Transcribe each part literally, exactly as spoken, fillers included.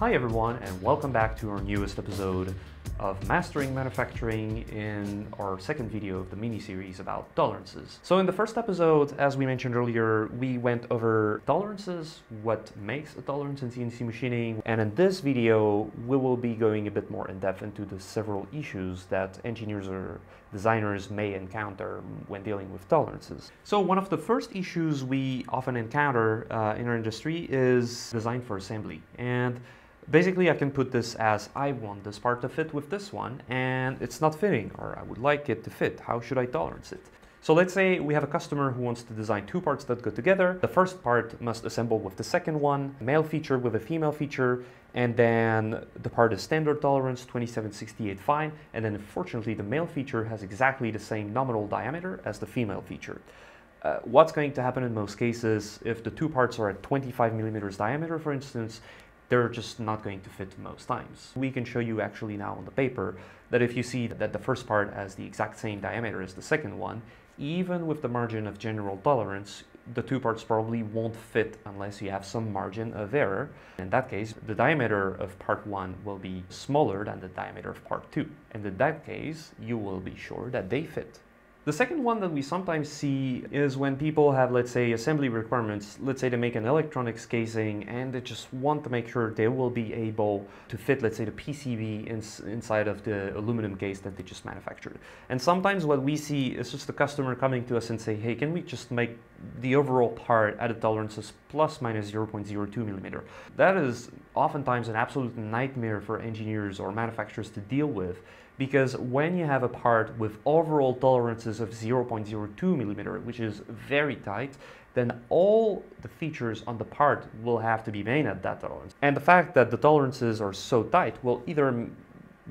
Hi everyone, and welcome back to our newest episode of Mastering Manufacturing in our second video of the mini-series about tolerances. So in the first episode, as we mentioned earlier, we went over tolerances, what makes a tolerance in C N C machining, and in this video, we will be going a bit more in depth into the several issues that engineers or designers may encounter when dealing with tolerances. So one of the first issues we often encounter uh, in our industry is design for assembly. And basically, I can put this as, I want this part to fit with this one, and it's not fitting, or I would like it to fit. How should I tolerance it? So let's say we have a customer who wants to design two parts that go together. The first part must assemble with the second one, male feature with a female feature, and then the part is standard tolerance, twenty-seven sixty-eight fine, and then unfortunately the male feature has exactly the same nominal diameter as the female feature. Uh, what's going to happen in most cases, if the two parts are at twenty-five millimeters diameter, for instance, they're just not going to fit most times. We can show you actually now on the paper that if you see that the first part has the exact same diameter as the second one, even with the margin of general tolerance, the two parts probably won't fit unless you have some margin of error. In that case, the diameter of part one will be smaller than the diameter of part two. And in that case, you will be sure that they fit. The second one that we sometimes see is when people have, let's say, assembly requirements. Let's say they make an electronics casing and they just want to make sure they will be able to fit, let's say, the P C B ins inside of the aluminum case that they just manufactured. And sometimes what we see is just the customer coming to us and say, hey, can we just make the overall part at a tolerances plus minus zero point zero two millimeter? That is oftentimes an absolute nightmare for engineers or manufacturers to deal with, because when you have a part with overall tolerances of zero point zero two millimeter, which is very tight, then all the features on the part will have to be made at that tolerance. And the fact that the tolerances are so tight will either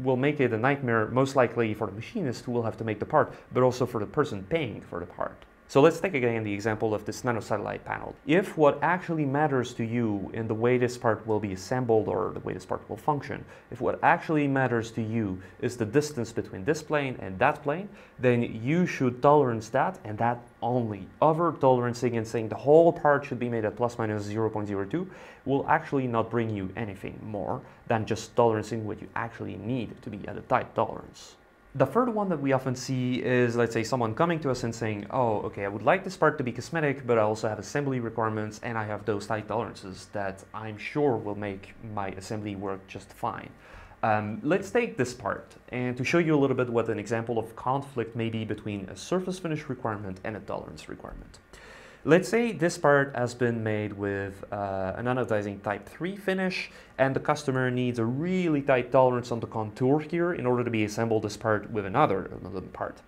will make it a nightmare, most likely for the machinist who will have to make the part, but also for the person paying for the part. So let's take again the example of this nanosatellite panel. If what actually matters to you in the way this part will be assembled or the way this part will function, if what actually matters to you is the distance between this plane and that plane, then you should tolerance that and that only. Over tolerancing and saying the whole part should be made at plus minus zero point zero two will actually not bring you anything more than just tolerancing what you actually need to be at a tight tolerance. The third one that we often see is, let's say, someone coming to us and saying, oh, okay, I would like this part to be cosmetic, but I also have assembly requirements and I have those tight tolerances that I'm sure will make my assembly work just fine. Um, let's take this part, and to show you a little bit what an example of conflict may be between a surface finish requirement and a tolerance requirement. Let's say this part has been made with uh, an anodizing type three finish, and the customer needs a really tight tolerance on the contour here in order to be assembled this part with another, another part.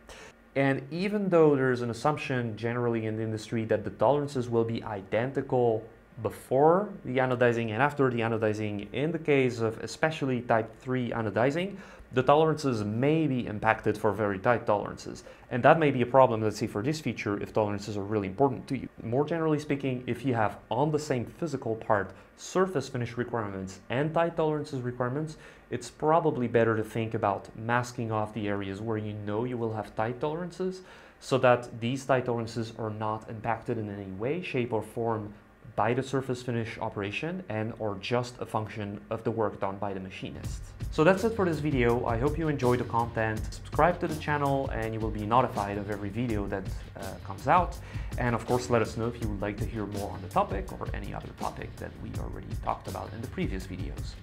And even though there's an assumption generally in the industry that the tolerances will be identical before the anodizing and after the anodizing, in the case of especially type three anodizing, the tolerances may be impacted for very tight tolerances. And that may be a problem, let's say, for this feature if tolerances are really important to you. More generally speaking, if you have on the same physical part surface finish requirements and tight tolerances requirements, it's probably better to think about masking off the areas where you know you will have tight tolerances so that these tight tolerances are not impacted in any way, shape, or form by the surface finish operation and or just a function of the work done by the machinist. So that's it for this video. I hope you enjoyed the content. Subscribe to the channel and you will be notified of every video that uh, comes out. And of course, let us know if you would like to hear more on the topic or any other topic that we already talked about in the previous videos.